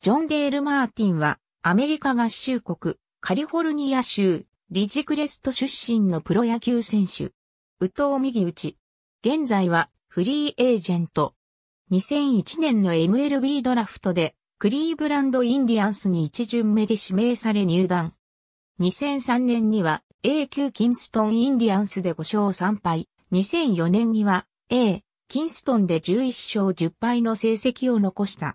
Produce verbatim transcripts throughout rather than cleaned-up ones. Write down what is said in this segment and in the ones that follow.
ジョン・デール・マーティンは、アメリカ合衆国、カリフォルニア州、リジクレスト出身のプロ野球選手。右投右打ち。現在は、フリーエージェント。にせんいちねんの エムエルビー ドラフトで、クリーブランド・インディアンスに一巡目で指名され入団。にせんさんねんには、エー 級キンストン・インディアンスでごしょうさんぱい。にせんよねんには、エー キンストンでじゅういっしょうじゅっぱいの成績を残した。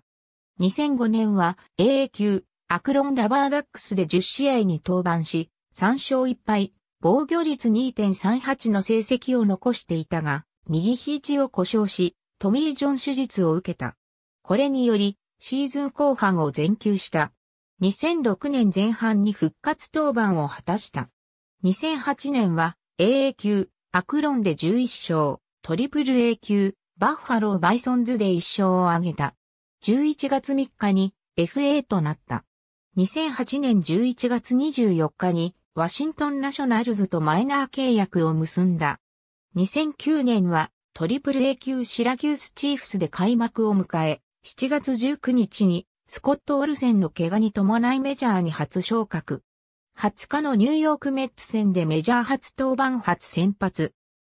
にせんごねんは エー 級アクロンラバーダックスでじゅっしあいに登板しさんしょういっぱい、防御率 にてんさんはち の成績を残していたが、右肘を故障し、トミー・ジョン手術を受けた。これにより、シーズン後半を全休した。にせんろくねんぜん半に復活登板を果たした。にせんはちねんは エー 級アクロンでじゅういっしょう、トリプル エー 級バッファロー・バイソンズでいっしょうを挙げた。じゅういちがつみっかに エフエー となった。にせんはちねんじゅういちがつにじゅうよっかにワシントンナショナルズとマイナー契約を結んだ。にせんきゅうねんはトリプル エー 級シラキュースチーフスで開幕を迎え、しちがつじゅうくにちにスコット・オルセンの怪我に伴いメジャーに初昇格。はつかのニューヨークメッツ戦でメジャー初登板初先発。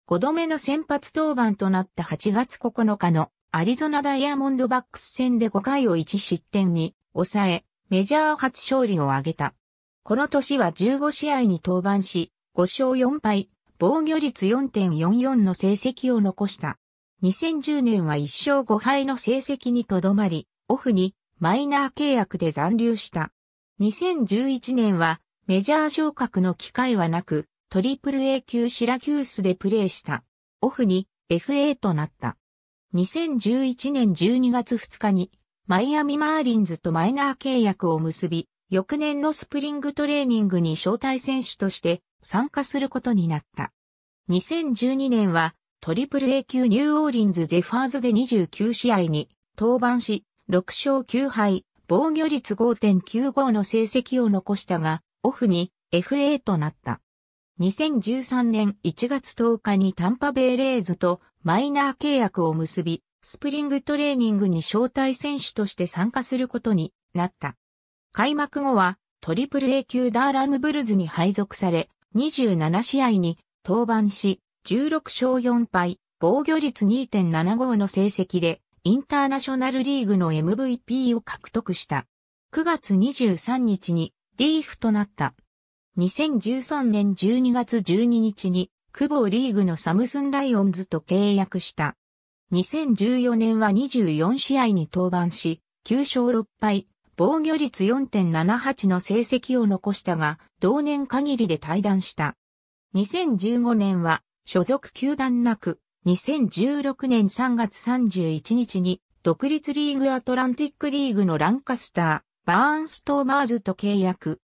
ごどめの先発登板となったはちがつここのかのアリゾナダイヤモンドバックス戦でごかいをいちしってんに抑え、メジャー初勝利を挙げた。この年はじゅうごしあいに登板し、ごしょうよんぱい、防御率 よんてんよんよん の成績を残した。にせんじゅうねんはいっしょうごはいの成績にとどまり、オフにマイナー契約で残留した。にせんじゅういちねんはメジャー昇格の機会はなく、トリプル エー 級シラキュースでプレーした。オフに エフエー となった。にせんじゅういちねんじゅうにがつふつかにマイアミマーリンズとマイナー契約を結び、翌年のスプリングトレーニングに招待選手として参加することになった。にせんじゅうにねんはトリプル エー 級ニューオーリンズゼファーズでにじゅうきゅうしあいに登板し、ろくしょうきゅうはい、防御率 ごてんきゅうご の成績を残したが、オフに エフエー となった。にせんじゅうさんねんいちがつとおかにタンパベイレイズとマイナー契約を結び、スプリングトレーニングに招待選手として参加することになった。開幕後はトリプル エー 級ダーラムブルズに配属され、にじゅうななしあいに登板し、じゅうろくしょうよんぱい、防御率 にてんななご の成績で、インターナショナルリーグの エムブイピー を獲得した。くがつにじゅうさんにちに ディーエフ となった。にせんじゅうさんねんじゅうにがつじゅうににちに、クボリーグのサムスンライオンズと契約した。にせんじゅうよねんはにじゅうよんしあいに登板し、きゅうしょうろっぱい、防御率 よんてんななはち の成績を残したが、同年限りで退団した。にせんじゅうごねんは、所属球団なく、にせんじゅうろくねんさんがつさんじゅういちにちに、独立リーグアトランティックリーグのランカスター、バーンストーマーズと契約。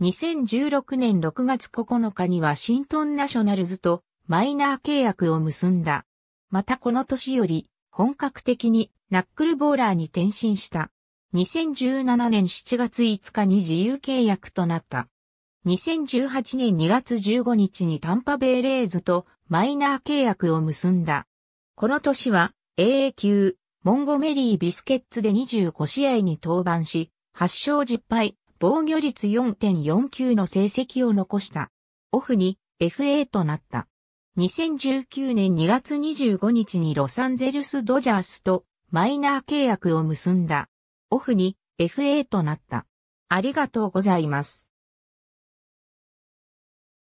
にせんじゅうろくねんろくがつここのかにワシントンナショナルズとマイナー契約を結んだ。またこの年より本格的にナックルボーラーに転身した。にせんじゅうななねんしちがついつかに自由契約となった。にせんじゅうはちねんにがつじゅうごにちにタンパベイレイズとマイナー契約を結んだ。この年は エー 級モンゴメリー・ビスケッツでにじゅうごしあいに登板し、はっしょうじゅっぱい。防御率 よんてんよんきゅう の成績を残した。オフに エフエー となった。にせんじゅうきゅうねんにがつにじゅうごにちにロサンゼルスドジャースとマイナー契約を結んだ。オフに エフエー となった。ありがとうございます。